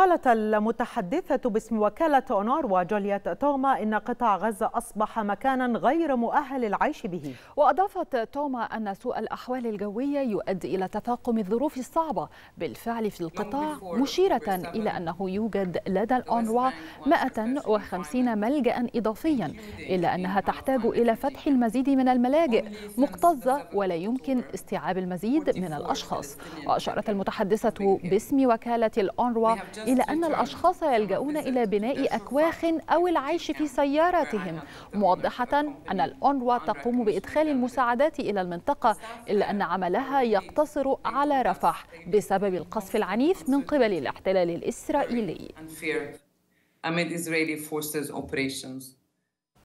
قالت المتحدثة باسم وكالة أونروا جولييت توما إن قطاع غزة أصبح مكانا غير مؤهل للعيش به. وأضافت توما أن سوء الأحوال الجوية يؤدي إلى تفاقم الظروف الصعبة بالفعل في القطاع، مشيرة إلى أنه يوجد لدى الأونروا 150 ملجأ إضافيا، إلا أنها تحتاج إلى فتح المزيد من الملاجئ مكتظة ولا يمكن استيعاب المزيد من الأشخاص. وأشارت المتحدثة باسم وكالة الأونروا إلى أن الأشخاص يلجؤون إلى بناء أكواخ أو العيش في سياراتهم، موضحة أن الأونروا تقوم بإدخال المساعدات إلى المنطقة، إلا أن عملها يقتصر على رفح بسبب القصف العنيف من قبل الاحتلال الإسرائيلي.